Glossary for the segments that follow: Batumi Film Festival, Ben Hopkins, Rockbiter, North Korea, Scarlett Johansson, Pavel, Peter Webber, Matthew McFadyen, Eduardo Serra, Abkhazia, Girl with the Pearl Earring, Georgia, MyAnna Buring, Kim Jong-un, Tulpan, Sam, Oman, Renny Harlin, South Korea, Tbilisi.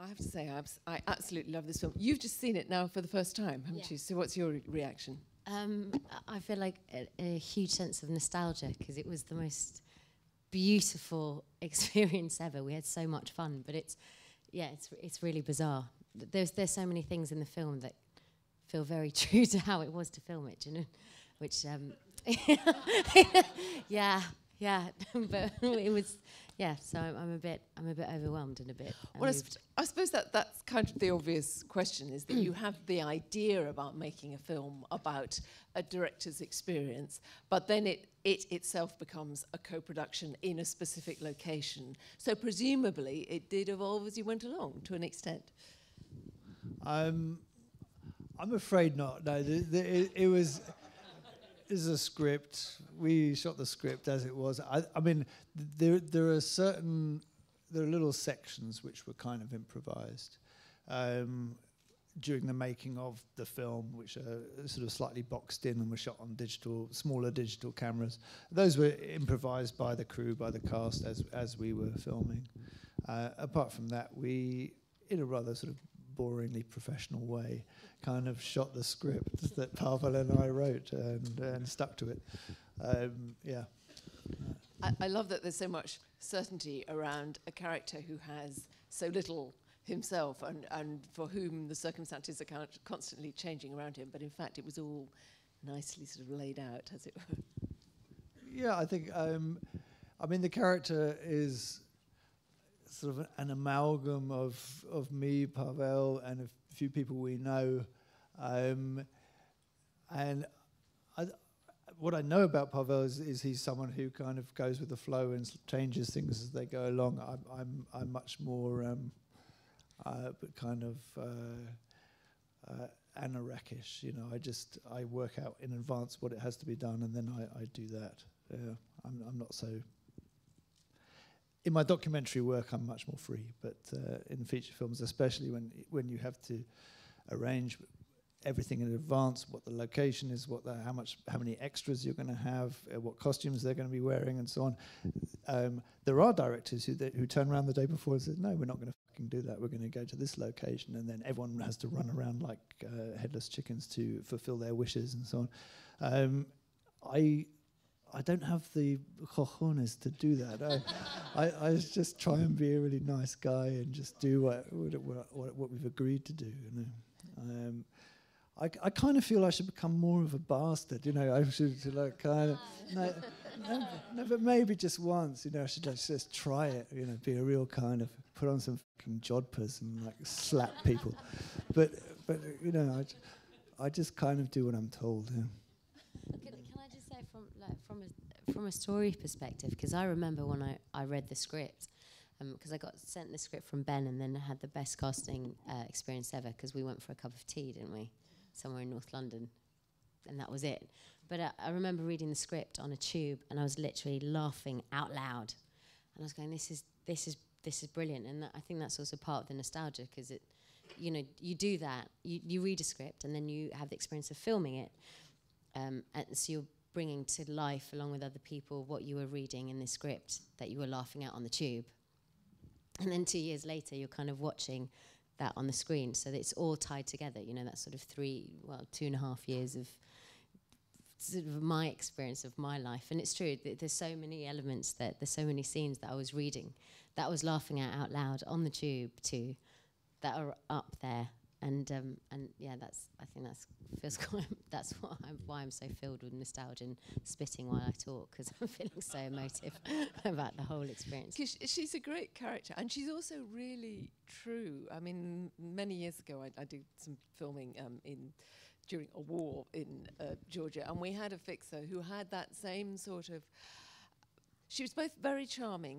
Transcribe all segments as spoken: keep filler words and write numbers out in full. I have to say, I absolutely love this film. You've just seen it now for the first time, haven't yeah. you? So what's your re reaction? Um, I feel like a, a huge sense of nostalgia, because it was the most beautiful experience ever. We had so much fun, but it's, yeah, it's, it's really bizarre. There's, there's so many things in the film that feel very true to how it was to film it, you know, which, um, yeah, yeah, but it was... Yeah, so I'm, I'm a bit, I'm a bit overwhelmed and a bit. Well, I, sp I suppose that that's kind of the obvious question: is that you have the idea about making a film about a director's experience, but then it it itself becomes a co-production in a specific location. So presumably, it did evolve as you went along to an extent. Um, I'm afraid not. No, the, the, it, it was. Is a script. We shot the script as it was. I, I mean, there there are certain there are little sections which were kind of improvised um, during the making of the film, which are sort of slightly boxed in and were shot on digital, smaller digital cameras. Those were improvised by the crew, by the cast, as as we were filming. Uh, apart from that, we, in a rather sort of boringly professional way, kind of shot the script that Pavel and I wrote and, and stuck to it. Um, yeah. I, I love that there's so much certainty around a character who has so little himself and, and for whom the circumstances are constantly changing around him, but in fact it was all nicely sort of laid out, as it were. Yeah, I think, um, I mean, the character is sort of an amalgam of of me, Pavel, and a few people we know, um, and I, what I know about Pavel is, is he's someone who kind of goes with the flow and changes things as they go along. I'm I'm, I'm much more, um, uh, but kind of uh, uh, anorakish, you know. I just I work out in advance what it has to be done, and then I, I do that. Yeah, I'm I'm not so. In my documentary work, I'm much more free, but uh, in feature films, especially when when you have to arrange everything in advance, what the location is, what the, how much, how many extras you're going to have, uh, what costumes they're going to be wearing, and so on. Um, there are directors who who turn around the day before and say, "No, we're not going to fucking do that. We're going to go to this location," and then everyone has to run around like uh, headless chickens to fulfill their wishes and so on. Um, I. I don't have the cojones to do that. I, I, I just try and be a really nice guy and just do what what, what, what we've agreed to do. You know, um, I, I kind of feel I should become more of a bastard. You know, I should like kind of no, no, no, but maybe just once. You know, I should like just try it. You know, be a real kind of put on some fucking jodhpurs and like slap people. But but you know, I, I just kind of do what I'm told. Yeah. From a, from a story perspective, because I remember when I, I read the script, because um, I got sent the script from Ben and then I had the best casting uh, experience ever, because we went for a cup of tea, didn't we? Somewhere in North London, and that was it. But uh, I remember reading the script on a tube and I was literally laughing out loud. And I was going, this is, this is, this is brilliant. And th I think that's also part of the nostalgia, because it, you know, you do that, you, you read a script and then you have the experience of filming it. Um, and so you're bringing to life, along with other people, what you were reading in the script that you were laughing at on the tube. And then two years later, you're kind of watching that on the screen, so that it's all tied together, you know, that sort of three, well, two and a half years of sort of my experience of my life. And it's true, th there's so many elements, that there's so many scenes that I was reading, that I was laughing at out loud on the tube too, that are up there. And um, and yeah, that's I think that's feels quite that's what I'm, why I'm so filled with nostalgia and spitting while I talk, because I'm feeling so emotive about the whole experience. Cause sh she's a great character, and she's also really true. I mean, many years ago, I, I did some filming um, in during a war in uh, Georgia, and we had a fixer who had that same sort of. She was both very charming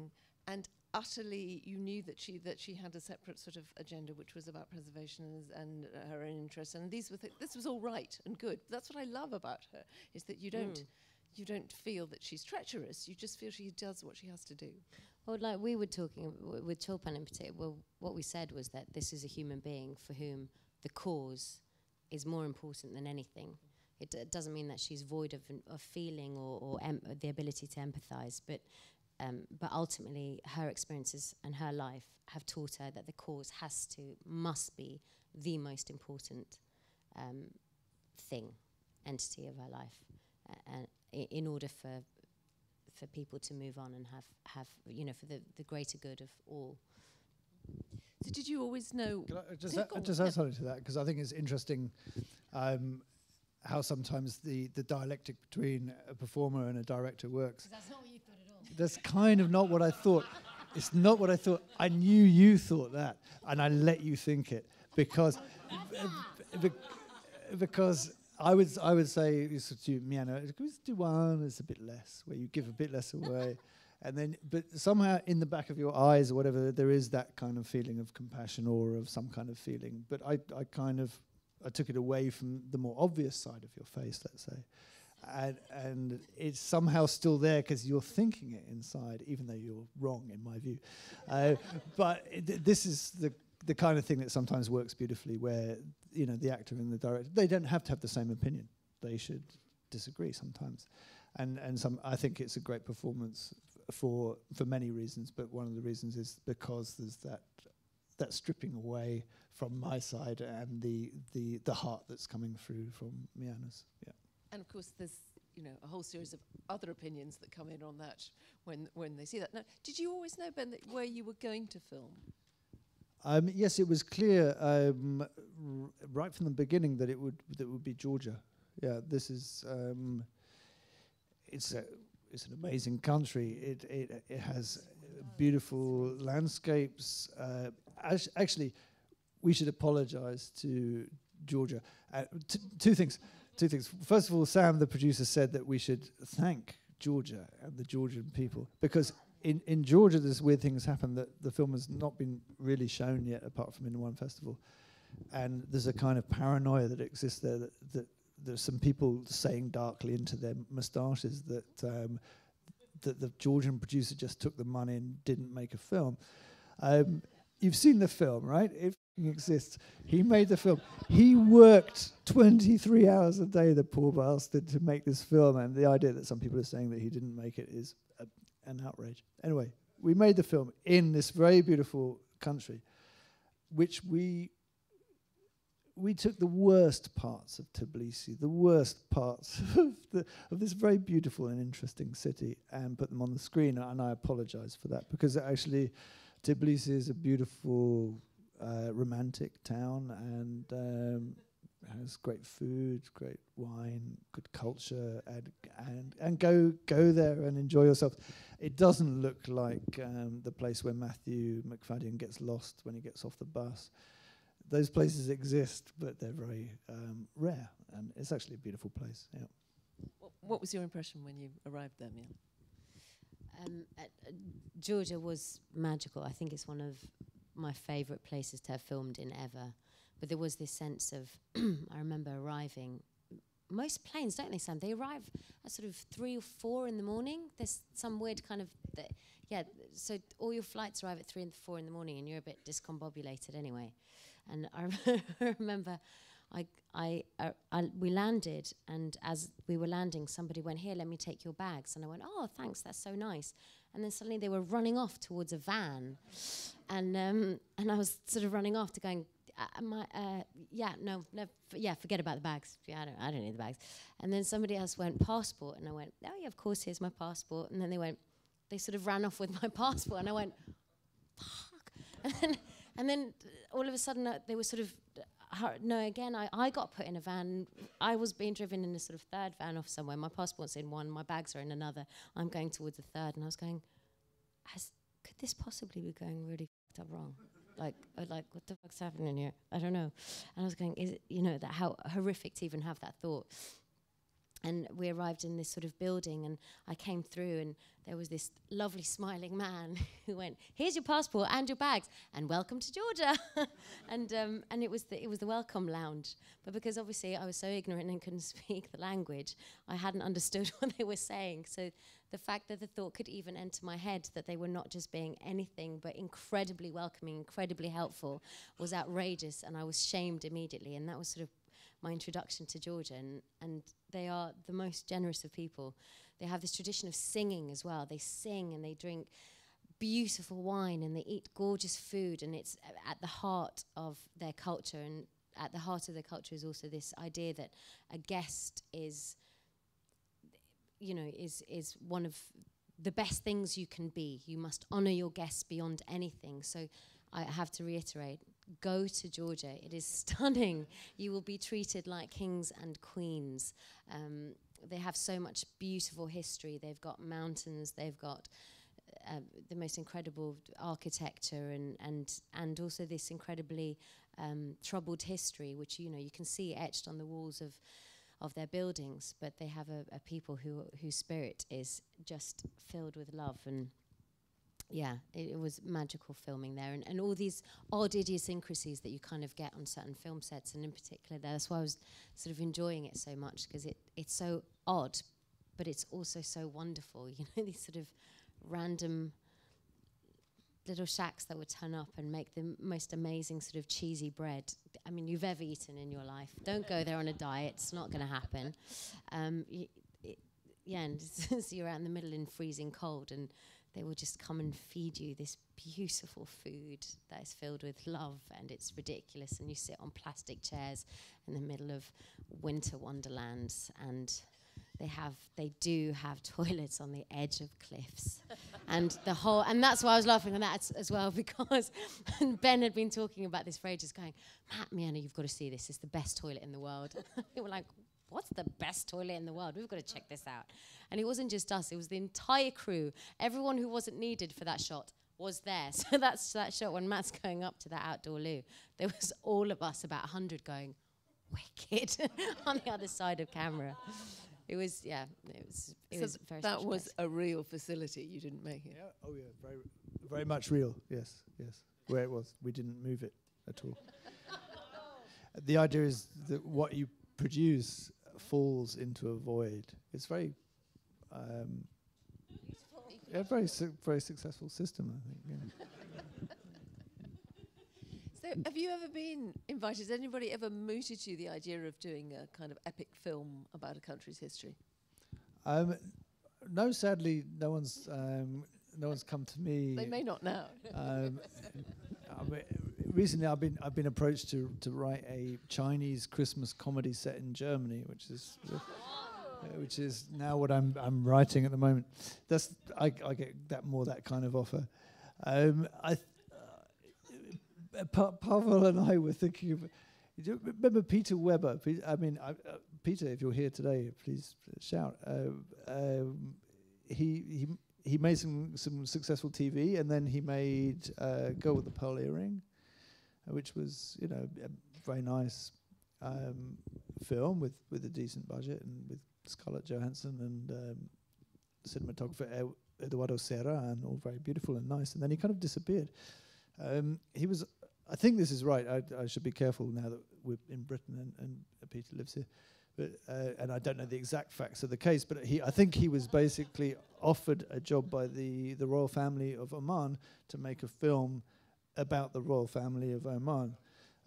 and utterly, you knew that she that she had a separate sort of agenda, which was about preservation and uh, her own interests. And these were th this was all right and good. That's what I love about her, is that you don't mm. you don't feel that she's treacherous. You just feel she does what she has to do. Well, like we were talking w with Tulpan in particular. Well, what we said was that this is a human being for whom the cause is more important than anything. It, it doesn't mean that she's void of, an, of feeling or, or em the ability to empathise, but Um, but ultimately, her experiences and her life have taught her that the cause has to, must be the most important um, thing, entity of her life, uh, and I in order for for people to move on and have, have you know, for the, the greater good of all. So did you always know... Can I just, a, just add something to that, because I think it's interesting um, how sometimes the, the dialectic between a performer and a director works. That's not what you thought at all. That's kind of not what I thought. It's not what I thought. I knew you thought that, and I let you think it, because... bec because... I would I would say to Miana, can we do one? It's a bit less, where you give a bit less away, and then but somehow in the back of your eyes or whatever, there is that kind of feeling of compassion or of some kind of feeling. But I I kind of I took it away from the more obvious side of your face, let's say, and and it's somehow still there because you're thinking it inside, even though you're wrong in my view. uh, but it, this is the the kind of thing that sometimes works beautifully, where you know the actor and the director, they don't have to have the same opinion. They should disagree sometimes, and and some. I think it's a great performance f for for many reasons, but one of the reasons is because there's that that stripping away from my side and the the the heart that's coming through from Miana's. Yeah, and of course there's you know a whole series of other opinions that come in on that when when they see that. Now, did you always know, Ben, that where you were going to film? Um, yes, it was clear um, r right from the beginning that it would that it would be Georgia. Yeah, this is um, it's a, it's an amazing country. It it it has uh, beautiful landscapes. Uh, actually, we should apologise to Georgia. Uh, t two things, two things. First of all, Sam, the producer, said that we should thank Georgia and the Georgian people, because In, in Georgia, there's weird things happen that the film has not been really shown yet, apart from in one festival. And there's a kind of paranoia that exists there, that, that there's some people saying darkly into their moustaches that, um, that the Georgian producer just took the money and didn't make a film. Um, you've seen the film, right? It exists. He made the film. He worked twenty-three hours a day, the poor bastard, to make this film. And the idea that some people are saying that he didn't make it is... A an outrage. Anyway, we made the film in this very beautiful country, which we we took the worst parts of Tbilisi, the worst parts of, the, of this very beautiful and interesting city, and put them on the screen. And I apologise for that, because actually Tbilisi is a beautiful, uh, romantic town, and um, has great food, great wine, good culture, and and and go go there and enjoy yourself. It doesn't look like um, the place where Matthew McFadyen gets lost when he gets off the bus. Those places exist, but they're very um, rare, and it's actually a beautiful place. Yeah. What, what was your impression when you arrived there, Mia? Um, uh, uh, Georgia was magical. I think it's one of my favourite places to have filmed in ever. But there was this sense of, I remember arriving, most planes, don't they, Sam? They arrive at sort of three or four in the morning. There's some weird kind of, th yeah, so all your flights arrive at three and four in the morning, and you're a bit discombobulated anyway. And I remember, I, I, uh, I, we landed, and as we were landing, somebody went, "Here, let me take your bags." And I went, "Oh, thanks, that's so nice." And then suddenly they were running off towards a van. And, um, and I was sort of running off to go and, My, uh, yeah, no, no, yeah, forget about the bags. Yeah, I don't, I don't need the bags. And then somebody else went, "Passport," and I went, "Oh yeah, of course, here's my passport." And then they went, they sort of ran off with my passport, and I went, "Fuck!" And then, and then all of a sudden, uh, they were sort of, uh, no, again, I, I got put in a van. I was being driven in a sort of third van off somewhere. My passport's in one, my bags are in another. I'm going towards the third, and I was going, Has, could this possibly be going really fucked up wrong? Like, uh, like, what the fuck's happening here? I don't know. And I was going, is it, you know, that how horrific to even have that thought. And we arrived in this sort of building, and I came through, and there was this lovely smiling man who went, "Here's your passport and your bags, and welcome to Georgia." and um, and it was the it was the welcome lounge. But because obviously I was so ignorant and couldn't speak the language, I hadn't understood what they were saying. So the fact that the thought could even enter my head that they were not just being anything but incredibly welcoming, incredibly helpful, was outrageous, and I was shamed immediately. And that was sort of my introduction to Georgia, and, and they are the most generous of people. They have this tradition of singing as well. They sing and they drink beautiful wine and they eat gorgeous food, and it's at the heart of their culture. And at the heart of their culture is also this idea that a guest is, you know, is is one of the best things you can be. You must honor your guests beyond anything. So I have to reiterate, go to Georgia. It is stunning. You will be treated like kings and queens. Um, they have so much beautiful history. They've got mountains. They've got uh, the most incredible architecture, and and and also this incredibly um, troubled history, which you know you can see etched on the walls of of their buildings. But they have a, a people who whose spirit is just filled with love. And yeah, it, it was magical filming there, and, and all these odd idiosyncrasies that you kind of get on certain film sets, and in particular there, that's why I was sort of enjoying it so much, because it, it's so odd, but it's also so wonderful, you know, these sort of random little shacks that would turn up and make the most amazing sort of cheesy bread, I mean, you've ever eaten in your life. Don't go there on a diet, it's not going to happen. Um, y it, yeah, and so you're out in the middle in freezing cold, and they will just come and feed you this beautiful food that is filled with love, and it's ridiculous, and you sit on plastic chairs in the middle of winter wonderlands, and they have they do have toilets on the edge of cliffs. And the whole and that's why I was laughing on that as, as well, because and Ben had been talking about this for ages, going, Matt, MyAnna, you've got to see this, it's the best toilet in the world. They were like, what's the best toilet in the world? We've got to check this out. And it wasn't just us, it was the entire crew. Everyone who wasn't needed for that shot was there. So that's that shot when Matt's going up to that outdoor loo. There was all of us, about a hundred, going, wicked, on the other side of camera. It was, yeah, it was, it so was very that was place. A real facility, you didn't make it? Yeah. Oh yeah, very, very much real, yes, yes. Where it was, we didn't move it at all. The idea is that what you produce falls into a void. It's very, um, yeah, very, su very successful system, I think. Yeah. So, have you ever been invited? Has anybody ever mooted you the idea of doing a kind of epic film about a country's history? Um, no, sadly, no one's um, no one's come to me. They may not now. Um, I mean, recently, I've been I've been approached to to write a Chinese Christmas comedy set in Germany, which is uh, which is now what I'm I'm writing at the moment. That's I, I get that more that kind of offer. Um, I uh, pa Pavel and I were thinking of. Do you remember Peter Webber? I mean, I, uh, Peter, if you're here today, please shout. Uh, um, he he he made some some successful T V, and then he made uh, Girl with the Pearl Earring, which was, you know, a very nice um, film with, with a decent budget, and with Scarlett Johansson and um, cinematographer Eduardo Serra, and all very beautiful and nice. And then he kind of disappeared. Um, he was, I think this is right. I, I should be careful now that we're in Britain and, and Peter lives here. But uh, and I don't know the exact facts of the case, but he, I think he was basically offered a job by the, the royal family of Oman to make a film about the royal family of Oman,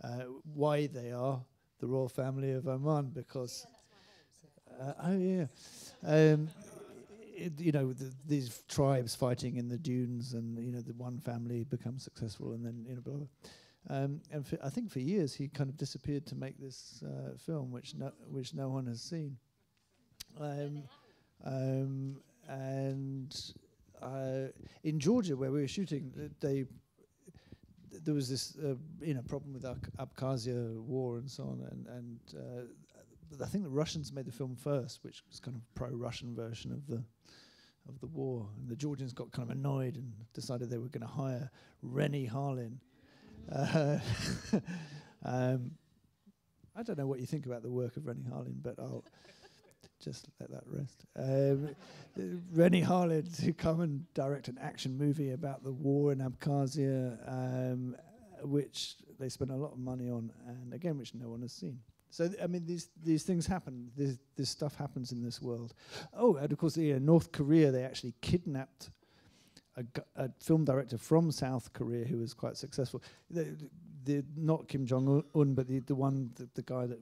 uh, why they are the royal family of Oman, because uh, oh yeah, um, it, you know the, these tribes fighting in the dunes, and you know the one family becomes successful, and then you know blah blah. Um, and I think for years he kind of disappeared to make this uh, film, which no which no one has seen, um, um, and uh, in Georgia where we were shooting, they. There was this, uh, you know, problem with the Abkhazia war and so on, and and uh, I think the Russians made the film first, which was kind of pro-Russian version of the of the war. And the Georgians got kind of annoyed and decided they were going to hire Renny Harlin. Uh, um, I don't know what you think about the work of Renny Harlin, but I'll just let that rest. Um, Renny Harlin to come and direct an action movie about the war in Abkhazia, um, which they spent a lot of money on, and again, which no one has seen. So, th I mean, these these things happen. This, this stuff happens in this world. Oh, and of course, you know, North Korea, they actually kidnapped a, gu a film director from South Korea who was quite successful. The, the, not Kim Jong-un, but the, the one, the, the guy that,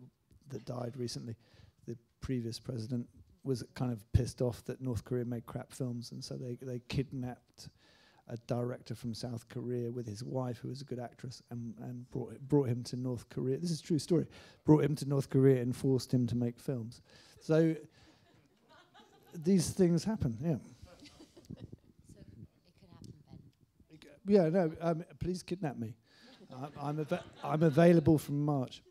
that died recently. Previous president was kind of pissed off that North Korea made crap films, and so they, they kidnapped a director from South Korea with his wife, who was a good actress, and, and brought, brought him to North Korea. This is a true story. Brought him to North Korea and forced him to make films. So these things happen, yeah. So it could happen, Ben. G yeah, no, um, please kidnap me. I'm, I'm, av I'm available from March.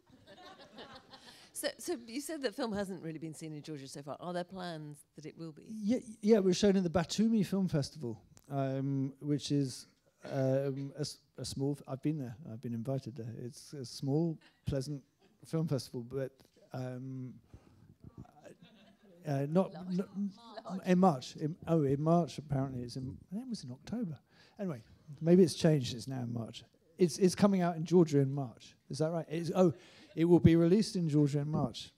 So, so you said that film hasn't really been seen in Georgia so far. Are there plans that it will be? Yeah, yeah, it was shown in the Batumi Film Festival, um, which is um, a, s a small. F I've been there. I've been invited there. It's a small, pleasant film festival, but um, uh, uh, not, not March. in March. In, oh, in March apparently it's in. It was in October. Anyway, maybe it's changed. It's now in March. It's it's coming out in Georgia in March. Is that right? It's, oh. It will be released in Georgia in March.